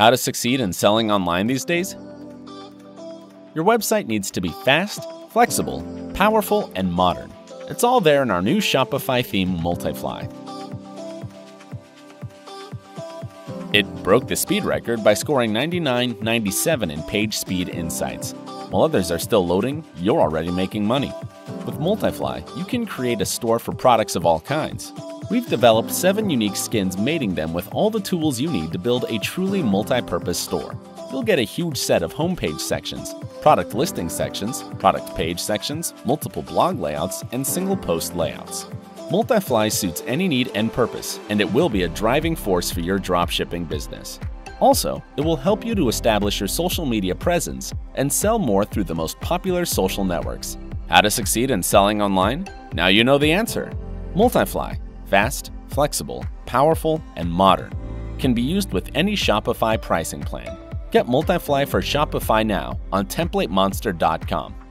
How to succeed in selling online these days? Your website needs to be fast, flexible, powerful, and modern. It's all there in our new Shopify theme, Multifly. It broke the speed record by scoring 99.97 in PageSpeed Insights. While others are still loading, you're already making money. With Multifly, you can create a store for products of all kinds. We've developed 7 unique skins, mating them with all the tools you need to build a truly multi-purpose store. You'll get a huge set of homepage sections, product listing sections, product page sections, multiple blog layouts, and single post layouts. Multifly suits any need and purpose, and it will be a driving force for your dropshipping business. Also, it will help you to establish your social media presence and sell more through the most popular social networks. How to succeed in selling online? Now you know the answer. Multifly. Fast, flexible, powerful, and modern. Can be used with any Shopify pricing plan. Get Multifly for Shopify now on TemplateMonster.com.